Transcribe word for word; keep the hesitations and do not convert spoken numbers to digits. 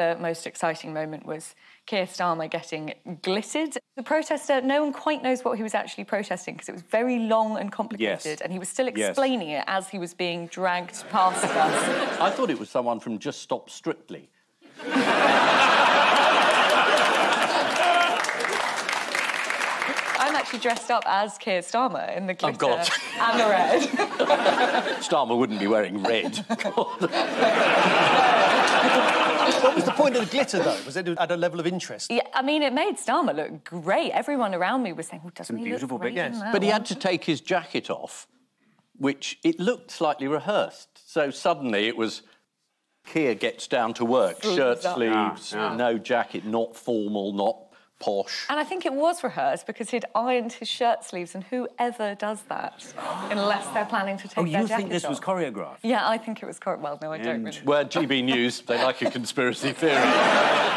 the most exciting moment was Keir Starmer getting glittered. The protester, no one quite knows what he was actually protesting because it was very long and complicated, yes. and he was still explaining yes. it as he was being dragged past us. I thought it was someone from Just Stop Strictly. I'm actually dressed up as Keir Starmer in the glitter oh God. and the red. Starmer wouldn't be wearing red. What was the point of the glitter, though? Was it at a level of interest? Yeah, I mean, it made Starmer look great. Everyone around me was saying, well, doesn't he beautiful look great big, yes. But he had to take his jacket off, which it looked slightly rehearsed. So suddenly it was... Keir gets down to work, Ooh, shirt sleeves, yeah, yeah. no jacket, not formal, not posh. And I think it was rehearsed because he'd ironed his shirt sleeves, and whoever does that unless they're planning to take oh, their jacket off. Oh, you think this was choreographed? Yeah, I think it was choreographed. Well, no, I don't really. Well, G B News, they like a conspiracy theory.